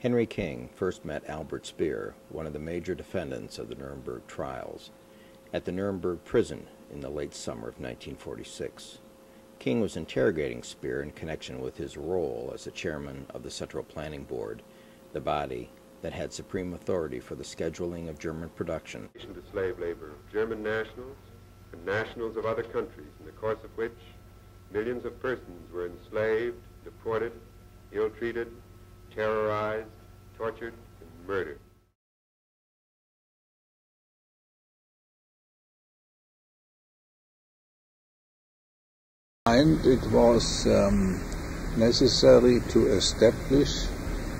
Henry King first met Albert Speer, one of the major defendants of the Nuremberg Trials, at the Nuremberg Prison in the late summer of 1946. King was interrogating Speer in connection with his role as the chairman of the Central Planning Board, the body that had supreme authority for the scheduling of German production. ...to slave labor of German nationals and nationals of other countries, in the course of which millions of persons were enslaved, deported, ill-treated, terrorized, tortured, and murdered. And it was necessary to establish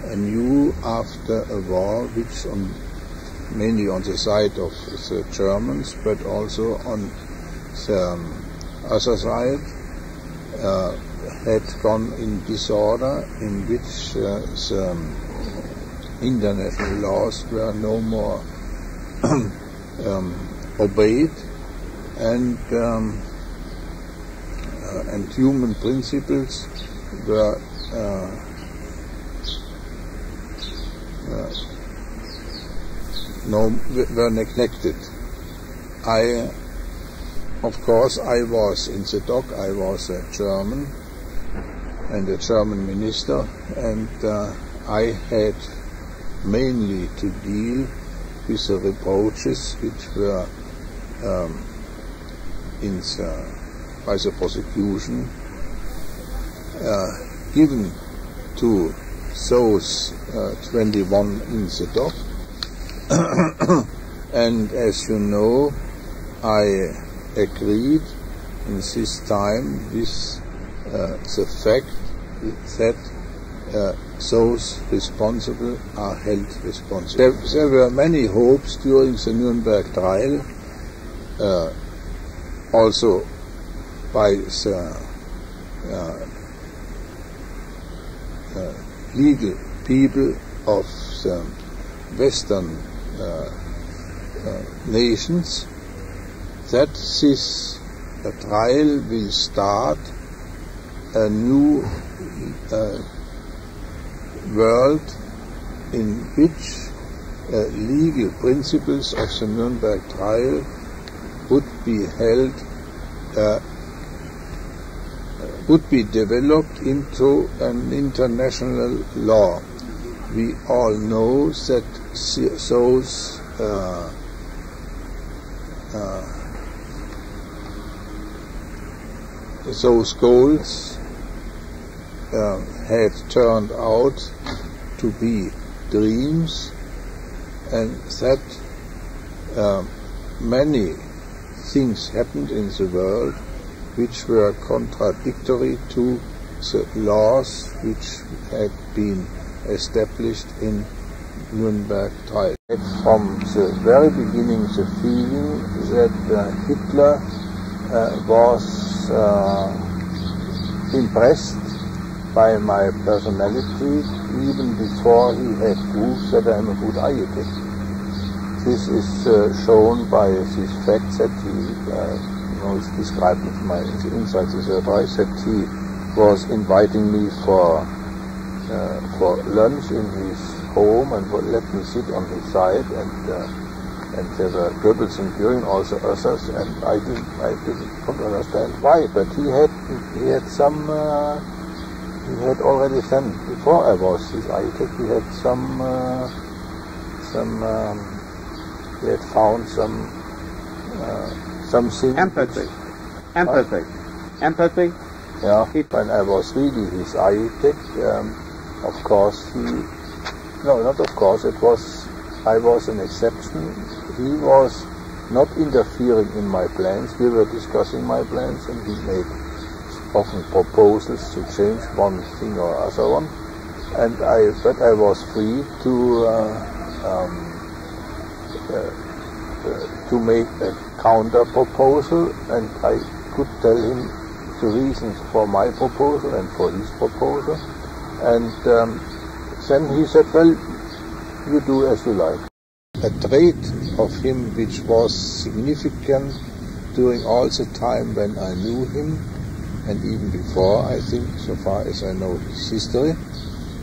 anew after a war, which mainly on the side of the Germans, but also on the other side, had gone in disorder, in which the international laws were no more obeyed, and human principles were were neglected. Of course I was in the dock. I was a German and a German minister, and I had mainly to deal with the reproaches which were by the prosecution given to those 21 in the dock. And as you know, I agreed in this time with the fact that those responsible are held responsible. There were many hopes during the Nuremberg trial, also by the legal people of the Western nations, that this trial will start a new world in which legal principles of the Nuremberg trial would be held, would be developed into an international law. We all know that those goals had turned out to be dreams, and that many things happened in the world which were contradictory to the laws which had been established in Nuremberg trial. From the very beginning, the feeling that Hitler was impressed by my personality even before he had proved that I am a good architect. This is shown by this fact that he, it's described in my insights, that he was inviting me for lunch in his home and let me sit on his side, and there were Goebbels and Göring, also others, and I couldn't understand why, but he had already then, before I was his architect, he had found something. Empathy. Yeah. When I was really his architect, of course he. No, not of course, I was an exception. He was not interfering in my plans. We were discussing my plans, and he made often proposals to change one thing or other one. But I was free to make a counter proposal, and I could tell him the reasons for my proposal and for his proposal. And then he said, well, you do as you like. A trait of him which was significant during all the time when I knew him, and even before, I think, so far as I know his history,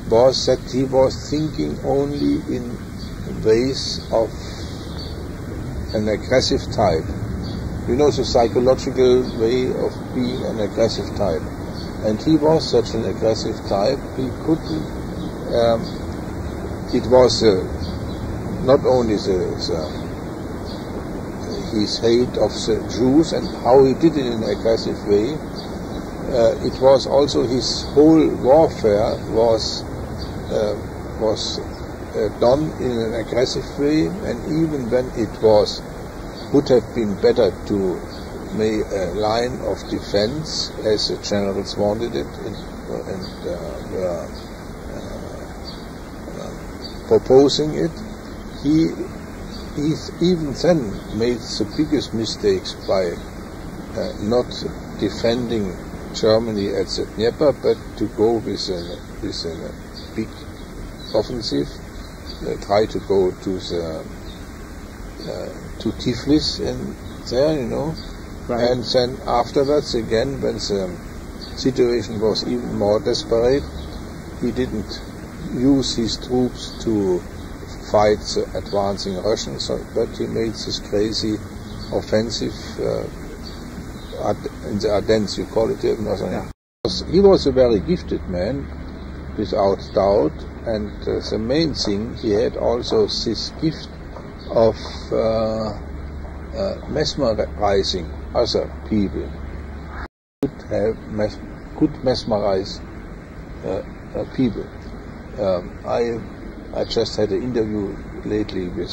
was that he was thinking only in ways of an aggressive type. You know, the psychological way of being an aggressive type. And he was such an aggressive type, he couldn't, it was not only his hate of the Jews and how he did it in an aggressive way, it was also his whole warfare was done in an aggressive way, and even when it was, would have been better to make a line of defense as the generals wanted it and were proposing it, he even then made the biggest mistakes by not defending Germany at the Dnieper, but to go with a big offensive, try to go to Tiflis and there, you know. Right. And then afterwards, again, when the situation was even more desperate, he didn't use his troops to fight the advancing Russians, but he made this crazy offensive in the Ardennes, you call it. Yeah. He was a very gifted man, without doubt, and the main thing, he had also this gift of mesmerizing other people. Could mesmerize people. I just had an interview lately with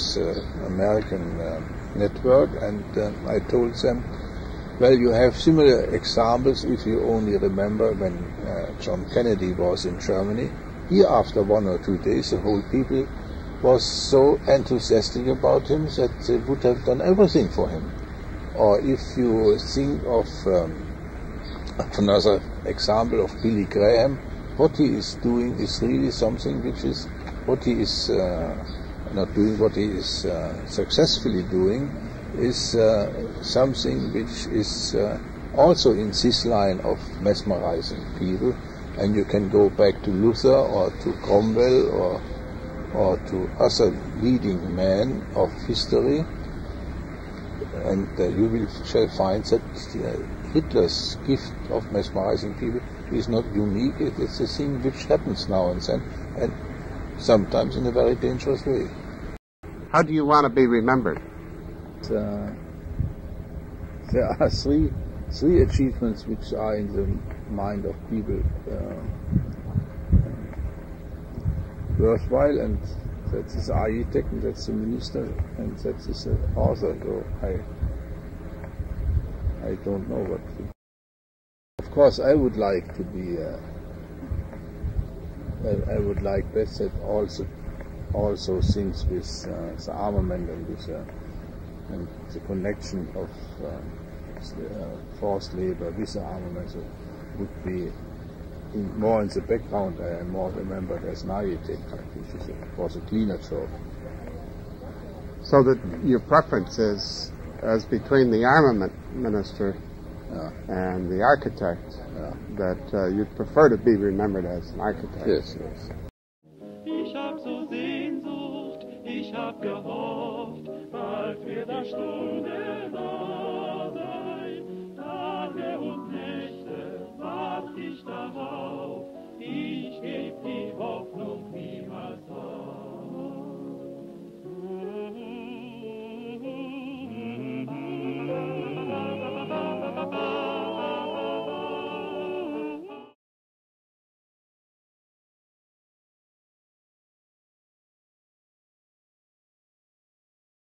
American network, and I told them, well, you have similar examples if you only remember when John Kennedy was in Germany. Here, after 1 or 2 days, the whole people was so enthusiastic about him that they would have done everything for him. Or if you think of another example of Billy Graham, what he is doing is really something which is what he is not doing, what he is successfully doing is something which is also in this line of mesmerizing people. And you can go back to Luther or to Cromwell or to other leading men of history, and you shall find that Hitler's gift of mesmerizing people is not unique. It is a thing which happens now and then, and sometimes in a very dangerous way. How do you want to be remembered? There are three achievements which are in the mind of people worthwhile, and that is the architect, and that's the minister, and that is the author. So I don't know what to do. Of course, I would like to be. I would like best that also things with the armament and with and the connection of forced labor with the armament, so would be. More in the background, I am more remembered as an architect, which was a cleaner job. So that your preference is as between the armament minister and the architect, that you'd prefer to be remembered as an architect. Yes, yes. Ich hab so Sehnsucht, ich hab gehofft, bald wird Stunde